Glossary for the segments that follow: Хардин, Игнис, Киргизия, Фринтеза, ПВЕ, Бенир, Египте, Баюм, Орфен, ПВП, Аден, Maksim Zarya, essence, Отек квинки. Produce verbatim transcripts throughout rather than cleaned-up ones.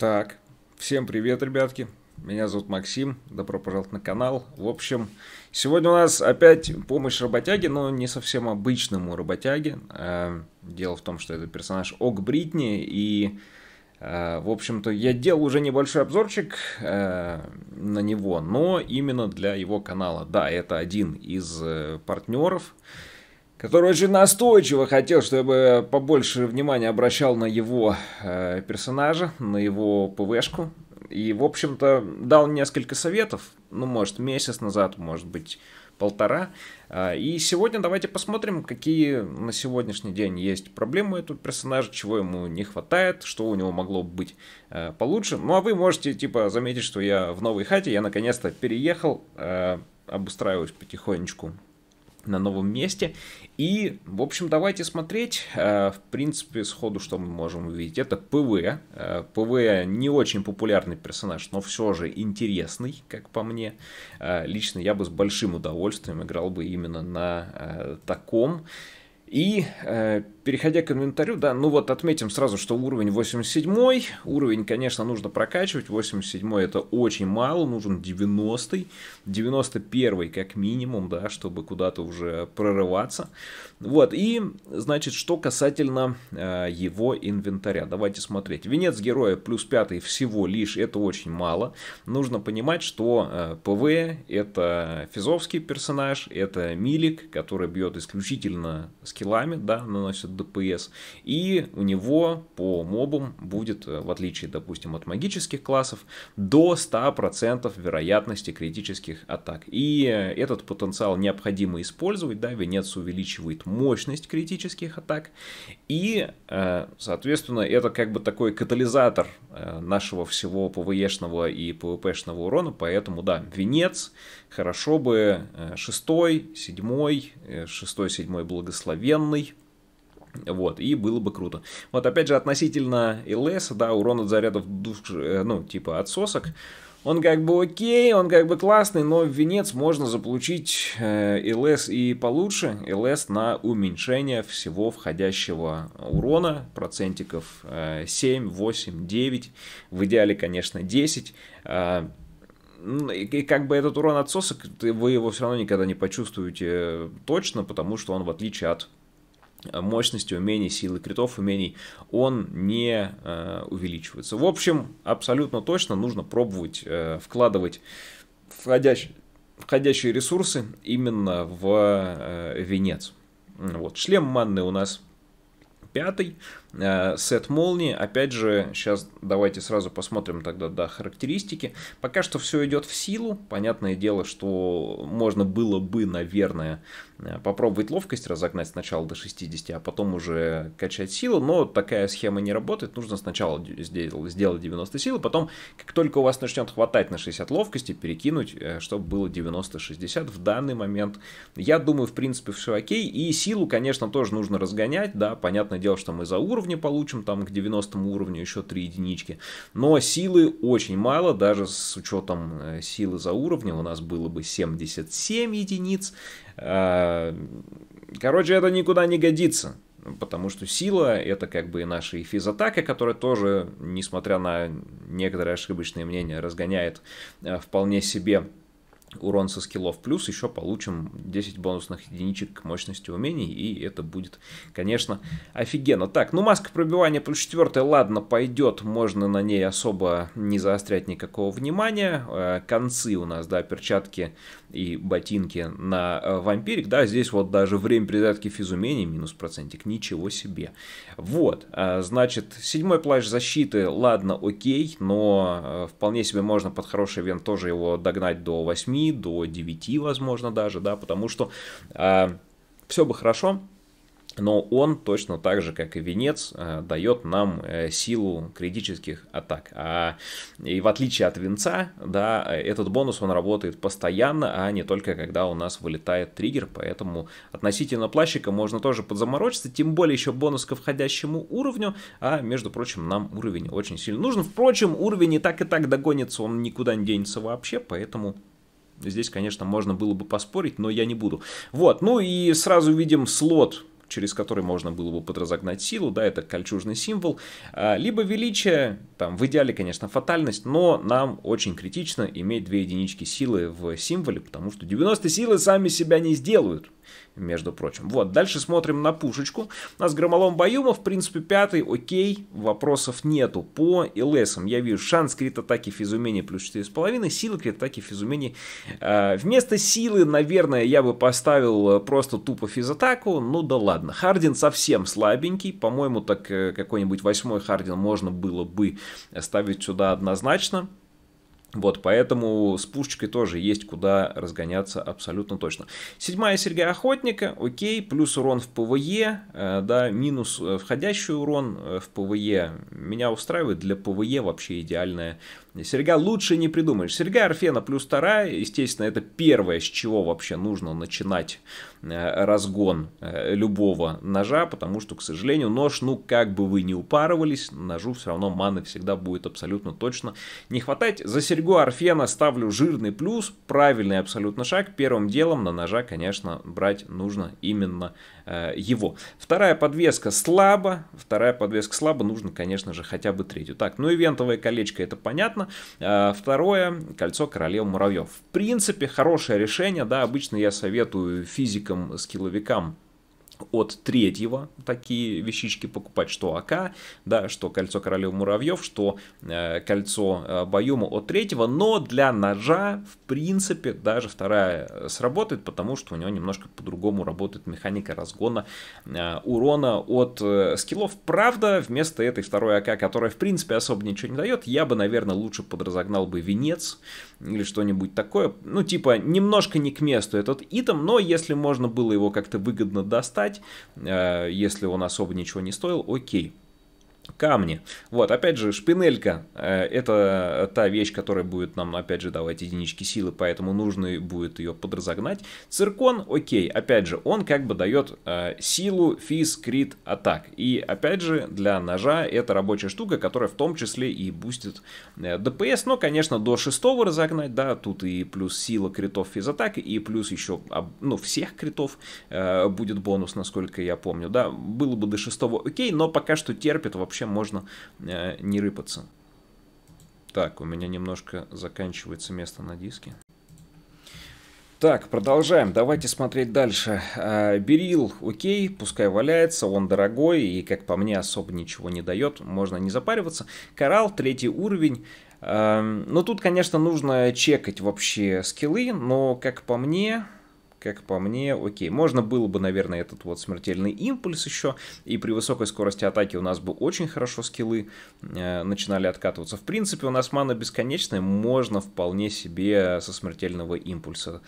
Так, всем привет, ребятки. Меня зовут Максим. Добро пожаловать на канал. В общем, сегодня у нас опять помощь работяге, но не совсем обычному работяге. Дело в том, что это персонаж Ок Бритни. И, в общем-то, я делал уже небольшой обзорчик на него, но именно для его канала. Да, это один из партнеров, который очень настойчиво хотел, чтобы побольше внимания обращал на его э, персонажа, на его пвшку. И, в общем-то, дал несколько советов, ну, может, месяц назад, может быть, полтора. Э, и сегодня давайте посмотрим, какие на сегодняшний день есть проблемы у этого персонажа, чего ему не хватает, что у него могло быть э, получше. Ну, а вы можете, типа, заметить, что я в новой хате, я наконец-то переехал, э, обустраиваюсь потихонечку на новом месте. И, в общем, давайте смотреть, в принципе, сходу, что мы можем увидеть. Это ПВ. ПВ не очень популярный персонаж, но все же интересный, как по мне. Лично я бы с большим удовольствием играл бы именно на таком. И, э, переходя к инвентарю, да, ну вот отметим сразу, что уровень восемьдесят седьмой, уровень, конечно, нужно прокачивать, восемьдесят седьмой это очень мало, нужен девяностый, девяносто первый как минимум, да, чтобы куда-то уже прорываться. Вот, и, значит, что касательно э, его инвентаря, давайте смотреть. Венец героя плюс пятый всего лишь, это очень мало. Нужно понимать, что э, ПВ это физовский персонаж, это милик, который бьет исключительно скиллами. Килами, да, наносит ДПС, и у него по мобам будет, в отличие, допустим, от магических классов, до ста процентов вероятности критических атак. И этот потенциал необходимо использовать, да, венец увеличивает мощность критических атак, и, соответственно, это как бы такой катализатор нашего всего ПВЕшного и ПВПшного урона, поэтому, да, венец, хорошо бы шестой, седьмой, шестой, седьмой благословенный. Вот, и было бы круто. Вот, опять же, относительно ЛС, да, урон от зарядов, ну, типа отсосок, он как бы окей, он как бы классный, но в венец можно заполучить ЛС и получше. ЛС на уменьшение всего входящего урона, процентиков семь, восемь, девять, в идеале, конечно, десять. И как бы этот урон от сосок, вы его все равно никогда не почувствуете точно, потому что он, в отличие от мощности, умений, силы критов, умений, он не э, увеличивается. В общем, абсолютно точно нужно пробовать э, вкладывать входящие, входящие ресурсы именно в э, венец. Вот. Шлем манны у нас пятый. Сет молнии, опять же, сейчас давайте сразу посмотрим тогда, да, характеристики. Пока что все идет в силу, понятное дело, что можно было бы, наверное, попробовать ловкость разогнать сначала до шестидесяти, а потом уже качать силу, но такая схема не работает, нужно сначала сделать девяносто силы, потом, как только у вас начнет хватать на шестьдесят ловкости, перекинуть, чтобы было девяносто шестьдесят в данный момент. Я думаю, в принципе, все окей, и силу, конечно, тоже нужно разгонять, да, понятное дело, что мы за уровень получим, там к девяностому уровню еще три единички, но силы очень мало, даже с учетом силы за уровнем у нас было бы семьдесят семь единиц. Короче, это никуда не годится, потому что сила это как бы и наша и физатака, которая тоже, несмотря на некоторые ошибочные мнения, разгоняет вполне себе урон со скиллов, плюс еще получим десять бонусных единичек к мощности умений, и это будет, конечно, офигенно. Так, ну маска пробивания плюс четыре, ладно, пойдет, можно на ней особо не заострять никакого внимания. Концы у нас, да, перчатки и ботинки на вампирик, да, здесь вот даже время придатки физумений минус процентик, ничего себе. Вот, значит, седьмой плащ защиты, ладно, окей, но вполне себе можно под хороший вент тоже его догнать до восьми, до девяти, возможно, даже, да, потому что э, все бы хорошо, но он точно так же, как и венец, э, дает нам э, силу критических атак. А, и в отличие от венца, да, этот бонус, он работает постоянно, а не только когда у нас вылетает триггер, поэтому относительно плащика можно тоже подзаморочиться, тем более еще бонус ко входящему уровню, а, между прочим, нам уровень очень сильно нужен. Впрочем, уровень и так и так догонится, он никуда не денется вообще, поэтому... Здесь, конечно, можно было бы поспорить, но я не буду. Вот, ну и сразу видим слот, через который можно было бы подразогнать силу, да, это кольчужный символ, либо величие, там в идеале, конечно, фатальность, но нам очень критично иметь две единички силы в символе, потому что девяносто силы сами себя не сделают, между прочим. Вот, дальше смотрим на пушечку. У нас громолом Баюма, в принципе, пятый, окей, вопросов нету. По эл эсам я вижу шанс крит-атаки физумения плюс четыре с половиной, сила крит-атаки физумения. Вместо силы, наверное, я бы поставил просто тупо физатаку, ну да ладно. Хардин совсем слабенький, по-моему, так какой-нибудь восьмой Хардин можно было бы ставить сюда однозначно. Вот, поэтому с пушечкой тоже есть куда разгоняться абсолютно точно. Седьмая серия охотника, окей, плюс урон в ПВЕ, э, да, минус входящий урон в ПВЕ. Меня устраивает, для ПВЕ вообще идеальная серия, лучше не придумаешь. Серия Орфена плюс вторая, естественно, это первое, с чего вообще нужно начинать э, разгон э, любого ножа, потому что, к сожалению, нож, ну, как бы вы ни упарывались, ножу все равно маны всегда будет абсолютно точно не хватать. За серию Орфена ставлю жирный плюс, правильный абсолютно шаг. Первым делом на ножа, конечно, брать нужно именно э, его. Вторая подвеска слабо, вторая подвеска слабо, нужно, конечно же, хотя бы третью. Так, ну ивентовое колечко, это понятно. Э, второе, кольцо королев муравьев. В принципе, хорошее решение, да, обычно я советую физикам, скилловикам от третьего такие вещички покупать, что АК, да, что кольцо королев муравьев, что э, кольцо э, Баюма от третьего, но для ножа, в принципе, даже вторая сработает, потому что у него немножко по-другому работает механика разгона э, урона от э, скиллов. Правда, вместо этой второй АК, которая, в принципе, особо ничего не дает, я бы, наверное, лучше подразогнал бы венец или что-нибудь такое. Ну, типа, немножко не к месту этот итем, но если можно было его как-то выгодно достать, если он особо ничего не стоил, окей. Камни. Вот, опять же, шпинелька. Это та вещь, которая будет нам, опять же, давать единички силы, поэтому нужно будет ее подразогнать. Циркон, окей. Опять же, он как бы дает силу, физ, крит, атак. И, опять же, для ножа это рабочая штука, которая в том числе и бустит ДПС. Но, конечно, до шестого разогнать, да, тут и плюс сила критов, физ, атак, и плюс еще, ну, всех критов будет бонус, насколько я помню, да. Было бы до шестого, окей, но пока что терпит, вообще можно э, не рыпаться. Так, у меня немножко заканчивается место на диске. Так, продолжаем. Давайте смотреть дальше. Берил, окей, пускай валяется, он дорогой и, как по мне, особо ничего не дает. Можно не запариваться. Коралл, третий уровень. Но тут, конечно, нужно чекать вообще скиллы, но, как по мне... Как по мне, окей, можно было бы, наверное, этот вот смертельный импульс еще, и при высокой скорости атаки у нас бы очень хорошо скиллы э, начинали откатываться. В принципе, у нас мана бесконечная, можно вполне себе со смертельного импульса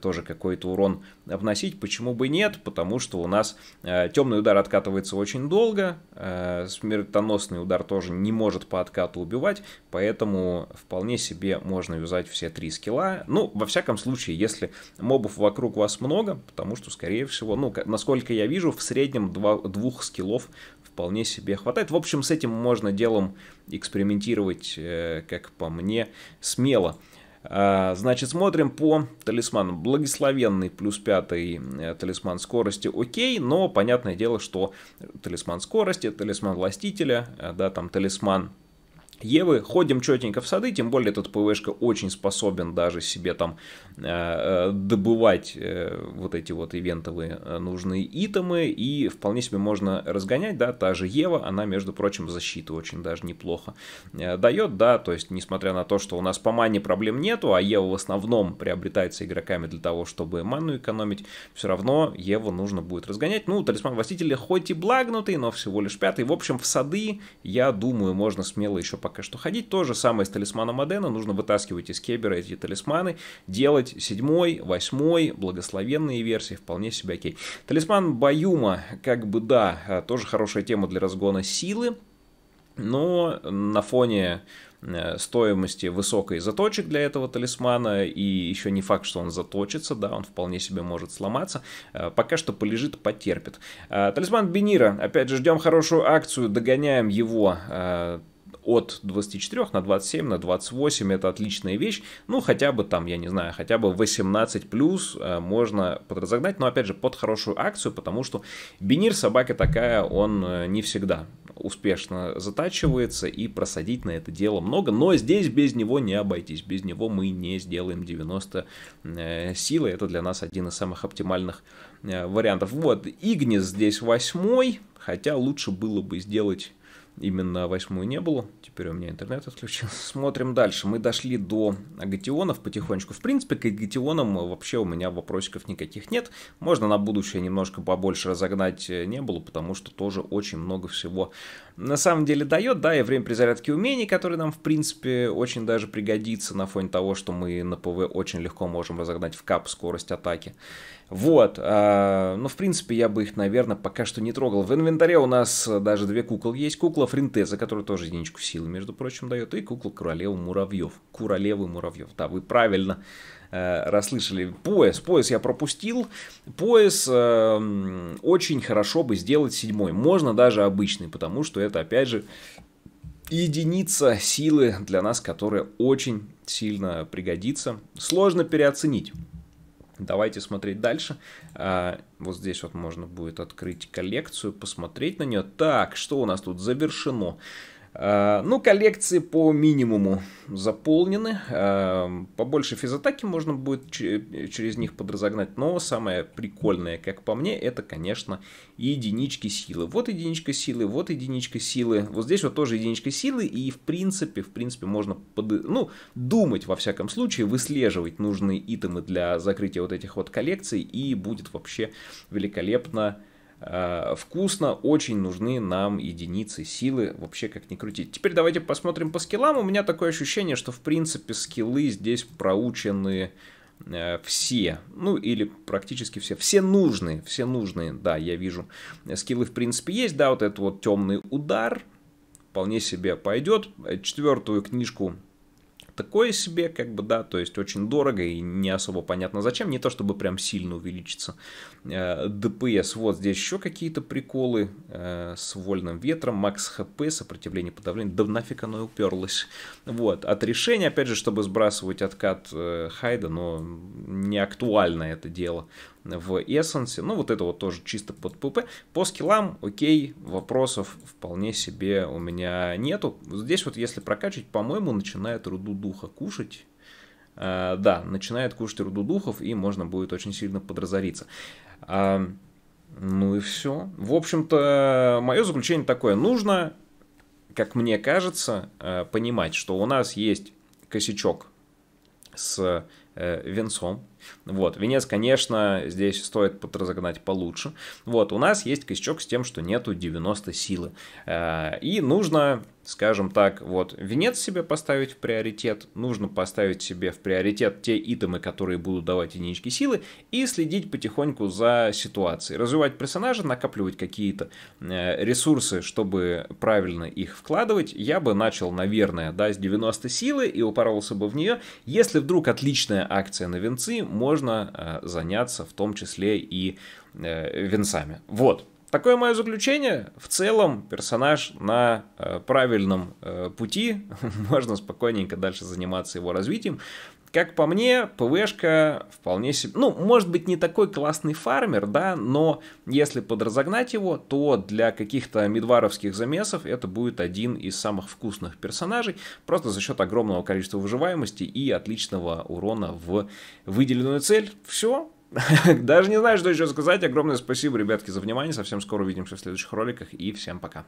тоже какой-то урон обносить. Почему бы нет? Потому что у нас э, темный удар откатывается очень долго, э, смертоносный удар тоже не может по откату убивать, поэтому вполне себе можно юзать все три скилла. Ну, во всяком случае, если мобов вокруг вас много, потому что, скорее всего, ну, насколько я вижу, в среднем два, двух скиллов вполне себе хватает. В общем, с этим можно делом экспериментировать, э, как по мне, смело. А, значит, смотрим по талисману. Благословенный плюс пятый э, талисман скорости, окей, но понятное дело, что талисман скорости, талисман властителя, э, да, там талисман Евы, ходим четенько в сады, тем более этот ПВшка очень способен даже себе там э, добывать э, вот эти вот ивентовые э, нужные итемы, и вполне себе можно разгонять, да, та же Ева, она, между прочим, защиту очень даже неплохо э, дает, да, то есть, несмотря на то, что у нас по мане проблем нету, а Ева в основном приобретается игроками для того, чтобы ману экономить, все равно Еву нужно будет разгонять. Ну, талисман властителя хоть и благнутый, но всего лишь пятый, в общем, в сады, я думаю, можно смело еще пока что ходить. То же самое с талисманом Адена. Нужно вытаскивать из кебера эти талисманы, делать седьмой, восьмой, благословенные версии, вполне себе окей. Талисман Баюма, как бы да, тоже хорошая тема для разгона силы, но на фоне стоимости высокой заточек для этого талисмана, и еще не факт, что он заточится, да, он вполне себе может сломаться, пока что полежит, потерпит. Талисман Бенира, опять же, ждем хорошую акцию, догоняем его от двадцати четырёх на двадцать семь, на двадцать восемь, это отличная вещь. Ну, хотя бы там, я не знаю, хотя бы восемнадцать плюс можно подразогнать, но опять же под хорошую акцию, потому что бинир собака такая, он не всегда успешно затачивается, и просадить на это дело много, но здесь без него не обойтись, без него мы не сделаем девяносто силы, это для нас один из самых оптимальных вариантов. Вот, Игнис здесь восьмой, хотя лучше было бы сделать именно восьмую не было. Теперь у меня интернет отключился. Смотрим дальше. Мы дошли до агатионов потихонечку. В принципе, к агатионам вообще у меня вопросиков никаких нет. Можно на будущее немножко побольше разогнать не было, потому что тоже очень много всего на самом деле дает. Да, и время перезарядки умений, которое нам, в принципе, очень даже пригодится на фоне того, что мы на ПВ очень легко можем разогнать в кап скорость атаки. Вот. Но, в принципе, я бы их, наверное, пока что не трогал. В инвентаре у нас даже две кукол есть. Кукла Фринтеза, который тоже единичку силы, между прочим, дает, и кукла Королевы Муравьев. Королевы Муравьев, да, вы правильно э, расслышали. Пояс, пояс я пропустил. Пояс э, очень хорошо бы сделать седьмой. Можно даже обычный, потому что это, опять же, единица силы для нас, которая очень сильно пригодится. Сложно переоценить. Давайте смотреть дальше. А, вот здесь вот можно будет открыть коллекцию, посмотреть на нее. Так, что у нас тут завершено? А, ну, коллекции по минимуму заполнены. А, побольше физатаки можно будет через них подразогнать. Но самое прикольное, как по мне, это, конечно, единички силы. Вот единичка силы, вот единичка силы. Вот здесь вот тоже единичка силы. И, в принципе, в принципе, можно под... ну, думать, во всяком случае, выслеживать нужные итемы для закрытия вот этих вот коллекций. И будет вообще великолепно. Вкусно, очень нужны нам единицы силы, вообще как ни крутить. Теперь давайте посмотрим по скиллам. У меня такое ощущение, что в принципе скиллы здесь проучены все, ну или практически все, все нужные, все нужные, да, я вижу. Скиллы в принципе есть, да, вот этот вот темный удар вполне себе пойдет. Четвертую книжку такое себе, как бы, да, то есть очень дорого и не особо понятно зачем, не то чтобы прям сильно увеличится э, ДПС. Вот здесь еще какие-то приколы э, с вольным ветром, макс ХП, сопротивление подавлению, да нафиг оно и уперлось. Вот, от решения, опять же, чтобы сбрасывать откат э, Хайда, но не актуально это дело в эссенсе. Ну, вот это вот тоже чисто под ПП. По скиллам, окей, вопросов вполне себе у меня нету. Здесь вот если прокачивать, по-моему, начинает руду духа кушать. А, да, начинает кушать руду духов, и можно будет очень сильно подразориться. А, ну и все. В общем-то, мое заключение такое. Нужно, как мне кажется, понимать, что у нас есть косячок с венцом. Вот, венец, конечно, здесь стоит подразогнать получше. Вот, у нас есть косячок с тем, что нету девяносто силы. И нужно, скажем так, вот, венец себе поставить в приоритет. Нужно поставить себе в приоритет те итемы, которые будут давать единички силы. И следить потихоньку за ситуацией. Развивать персонажа, накапливать какие-то ресурсы, чтобы правильно их вкладывать. Я бы начал, наверное, да, с девяноста силы и упоролся бы в нее. Если вдруг отличная акция на венцы, можно заняться в том числе и венцами. Вот. Такое мое заключение. В целом персонаж на правильном пути. Можно спокойненько дальше заниматься его развитием. Как по мне, ПВшка вполне себе... Ну, может быть, не такой классный фармер, да, но если подразогнать его, то для каких-то мидваровских замесов это будет один из самых вкусных персонажей, просто за счет огромного количества выживаемости и отличного урона в выделенную цель. Все. Даже не знаю, что еще сказать. Огромное спасибо, ребятки, за внимание. Совсем скоро увидимся в следующих роликах, и всем пока.